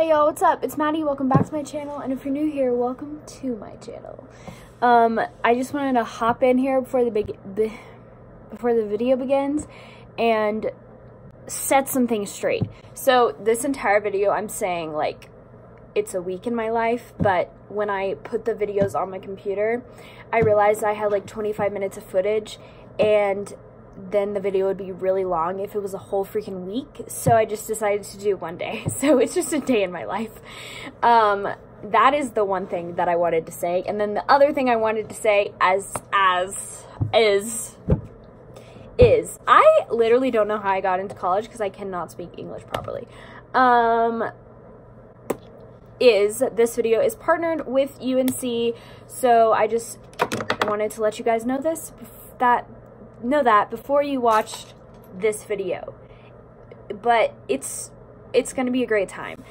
Hey y'all, what's up? It's Maddie. Welcome back to my channel, and if you're new here, welcome to my channel. I just wanted to hop in here before the video begins and set some things straight. So this entire video I'm saying like it's a week in my life, but when I put the videos on my computer, I realized I had like 25 minutes of footage, and then the video would be really long if it was a whole freaking week. So I just decided to do one day. So it's just a day in my life. That is the one thing that I wanted to say. And then the other thing I wanted to say is I literally don't know how I got into college because I cannot speak English properly. This video is partnered with UNC. So I just wanted to let you guys know this, that before you watched this video, but it's gonna be a great time.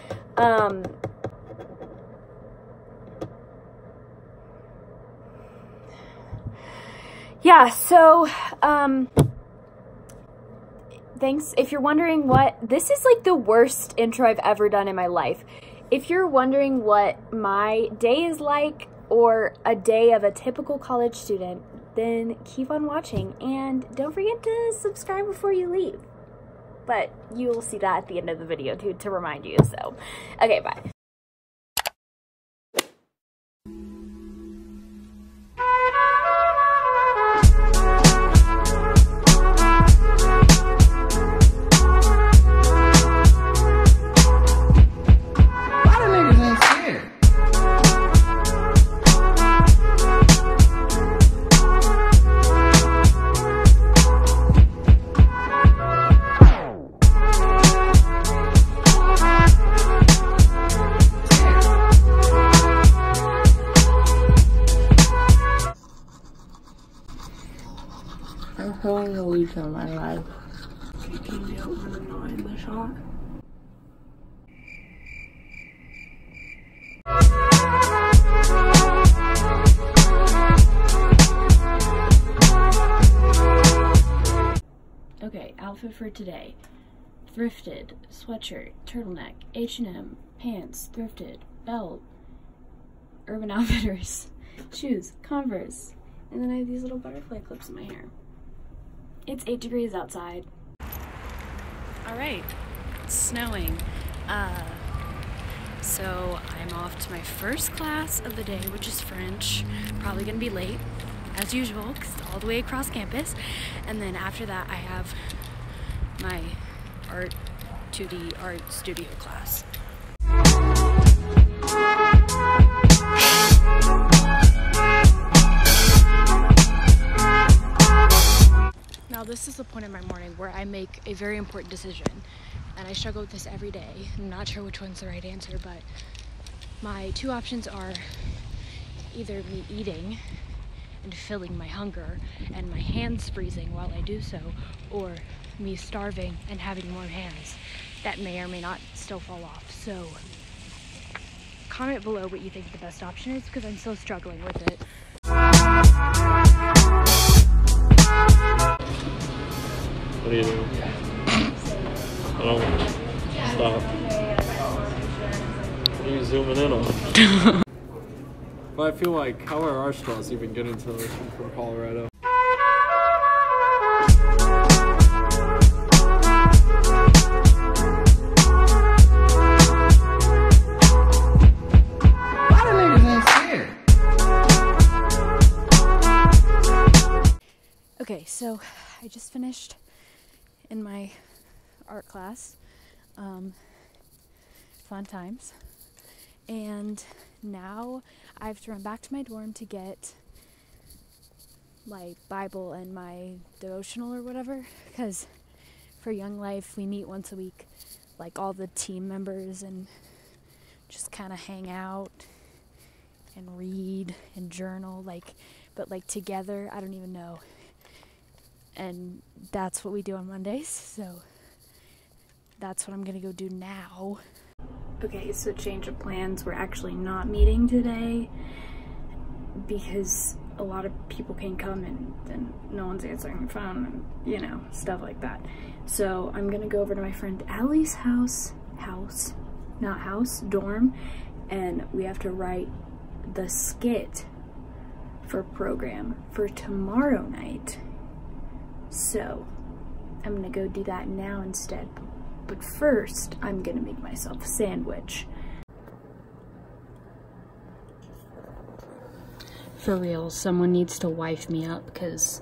Yeah, so thanks. If you're wondering what this is, like the worst intro I've ever done in my life. If you're wondering what my day is like, or a day of a typical college student, then keep on watching, and don't forget to subscribe before you leave. But you'll see that at the end of the video too, to remind you, so. Okay, bye. Filming the week of my life. Can you open the door in the shop? Okay, outfit for today. Thrifted, sweatshirt, turtleneck, H&M, pants, thrifted, belt, Urban Outfitters, shoes, Converse, and then I have these little butterfly clips in my hair. It's 8 degrees outside. All right, it's snowing. So I'm off to my first class of the day, which is French. Probably gonna be late, as usual, because it's all the way across campus. And then after that, I have my art, 2D art studio class. Now this is the point in my morning where I make a very important decision, and I struggle with this every day. I'm not sure which one's the right answer, but my two options are either me eating and filling my hunger and my hands freezing while I do so, or me starving and having warm hands that may or may not still fall off. So comment below what you think the best option is, because I'm still struggling with it. What do you do? Hello? Stop. What are you zooming in on? Well, I feel like, how are our straws even getting to the ocean from Colorado? Okay, so I just finished in my art class, fun times, and now I have to run back to my dorm to get my Bible and my devotional or whatever, because for Young Life we meet once a week, like all the team members, and just kind of hang out and read and journal, like, but like together, I don't even know. And that's what we do on Mondays, so that's what I'm gonna go do now. Okay, so change of plans. We're actually not meeting today because a lot of people can't come, and then no one's answering the phone and, you know, stuff like that. So I'm gonna go over to my friend Allie's house not house, dorm, and we have to write the skit for program for tomorrow night. So I'm gonna go do that now instead. But first, I'm gonna make myself a sandwich. For real, someone needs to wife me up because,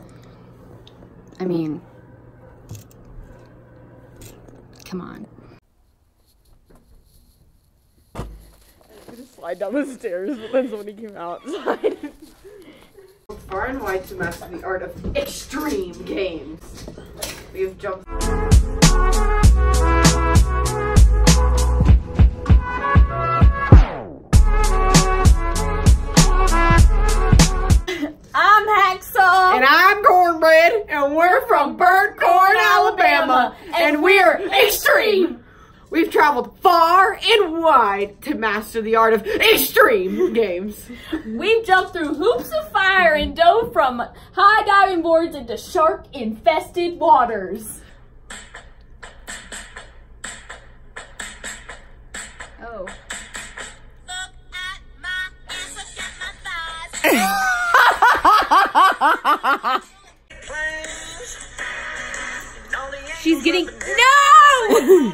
I mean, come on. I was gonna slide down the stairs, but then somebody came outside. Far and wide to master the art of extreme games. We have jumped. I'm Hacksaw. And I'm Cornbread. And we're from Birdcorn, Alabama. And we're extreme. We've traveled far and wide to master the art of extreme games. We've jumped through hoops of fire and dove from high diving boards into shark-infested waters. Oh. Look at my ass, look at my thighs. She's getting... No!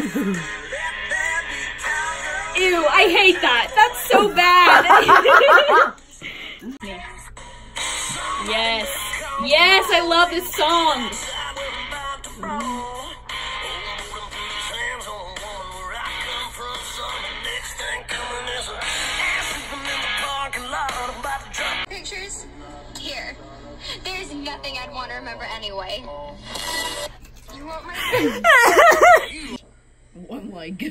Ew, I hate that. That's so bad. Yes. Yes, I love this song. Pictures? Here. There's nothing I'd want to remember anyway. You want my... One like.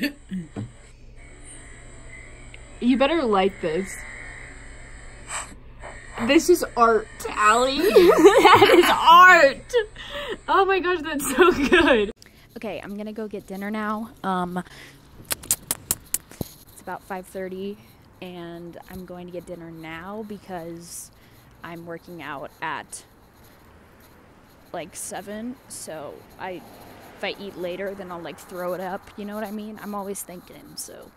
You better like this. This is art, Allie. That is art. Oh my gosh, that's so good. Okay, I'm gonna go get dinner now. It's about 5:30, and I'm going to get dinner now because I'm working out at like 7. So if I eat later, then I'll like throw it up, you know what I mean? I'm always thinking, so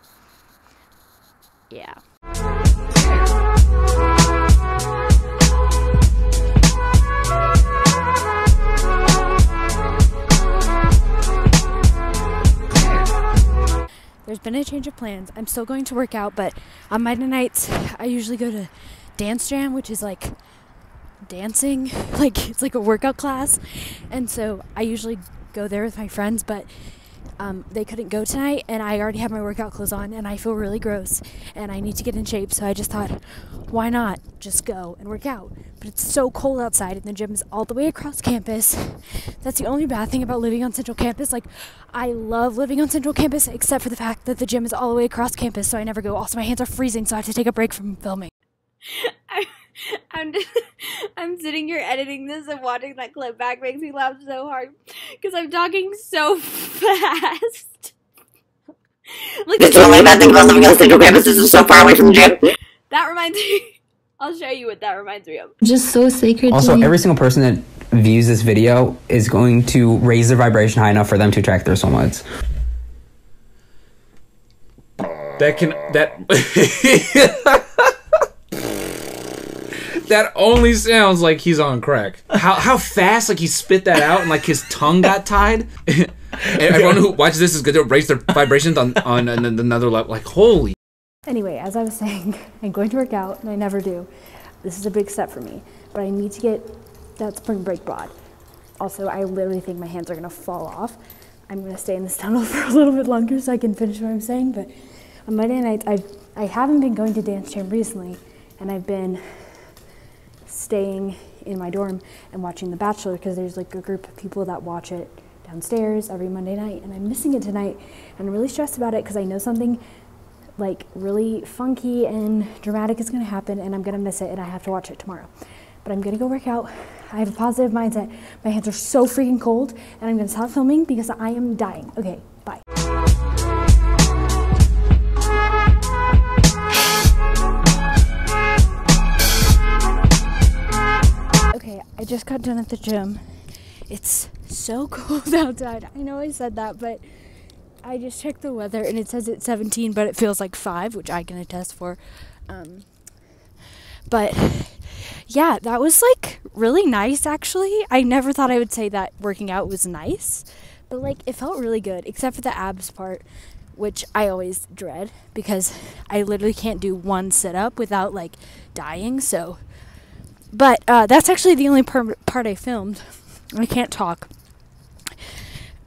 yeah. There's been a change of plans. I'm still going to work out, but on Monday nights I usually go to dance jam, which is like dancing, like it's like a workout class, and so I usually go there with my friends, but they couldn't go tonight, and I already have my workout clothes on, and I feel really gross, and I need to get in shape, so I just thought, why not just go and work out? But it's so cold outside, and the gym is all the way across campus. That's the only bad thing about living on Central Campus. Like, I love living on Central Campus, except for the fact that the gym is all the way across campus, so I never go. Also, my hands are freezing, so I have to take a break from filming. I'm sitting here editing this and watching that clip back makes me laugh so hard because I'm talking so fast. Like, this is the only bad thing about living on Central Campus. This is so far away from the gym. That reminds me. I'll show you what that reminds me of. Just so sacred. Also, every single person that views this video is going to raise their vibration high enough for them to attract their soulmates. That only sounds like he's on crack. How fast, like, he spit that out and, like, his tongue got tied. And everyone who watches this is going to raise their vibrations on another level. Like, holy. Anyway, as I was saying, I'm going to work out, and I never do. This is a big step for me. But I need to get that spring break bod. Also, I literally think my hands are going to fall off. I'm going to stay in this tunnel for a little bit longer so I can finish what I'm saying. But on Monday nights, I haven't been going to dance jam recently, and I've been... staying in my dorm and watching The Bachelor because there's like a group of people that watch it downstairs every Monday night, and I'm missing it tonight, and I'm really stressed about it because I know something like really funky and dramatic is going to happen, and I'm going to miss it, and I have to watch it tomorrow. But I'm going to go work out. I have a positive mindset. My hands are so freaking cold, and I'm going to stop filming because I am dying. Okay, bye. I just got done at the gym. It's so cold outside. I know I said that, but I just checked the weather and it says it's 17, but it feels like 5, which I can attest for. But yeah, that was like really nice actually. I never thought I would say that working out was nice, but like it felt really good, except for the abs part, which I always dread because I literally can't do one sit up without like dying. So, but that's actually the only part I filmed. I can't talk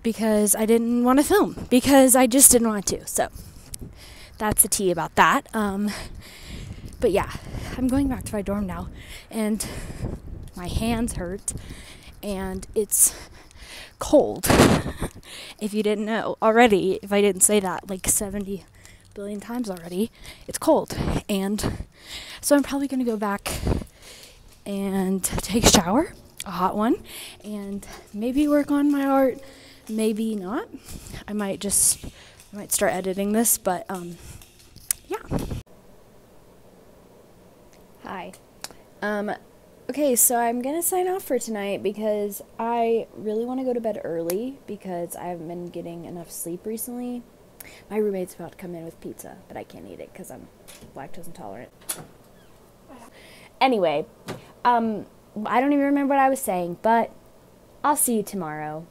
because I didn't want to film because I just didn't want to. So that's the tea about that. But yeah, I'm going back to my dorm now and my hands hurt and it's cold. If you didn't know already, if I didn't say that like 70 billion times already, it's cold. And so I'm probably going to go back and take a shower, a hot one, and maybe work on my art, maybe not. I might start editing this, but yeah. Hi. Okay, so I'm gonna sign off for tonight because I really want to go to bed early because I haven't been getting enough sleep recently. My roommate's about to come in with pizza, but I can't eat it because I'm lactose intolerant. Anyway, I don't even remember what I was saying, but I'll see you tomorrow.